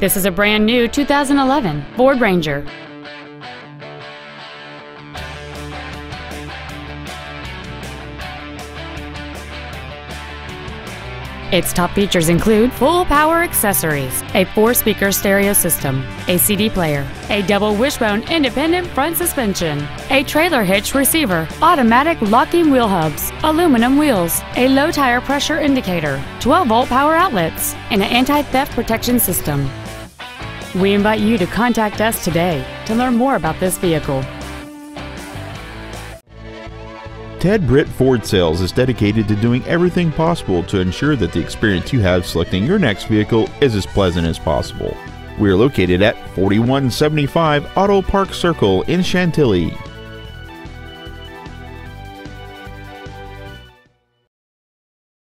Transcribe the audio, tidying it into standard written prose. This is a brand new 2011 Ford Ranger. Its top features include full power accessories, a 4-speaker stereo system, a CD player, a double wishbone independent front suspension, a trailer hitch receiver, automatic locking wheel hubs, aluminum wheels, a low tire pressure indicator, 12-volt power outlets, and an anti-theft protection system. We invite you to contact us today to learn more about this vehicle. Ted Britt Ford Sales is dedicated to doing everything possible to ensure that the experience you have selecting your next vehicle is as pleasant as possible. We are located at 4175 Auto Park Circle in Chantilly.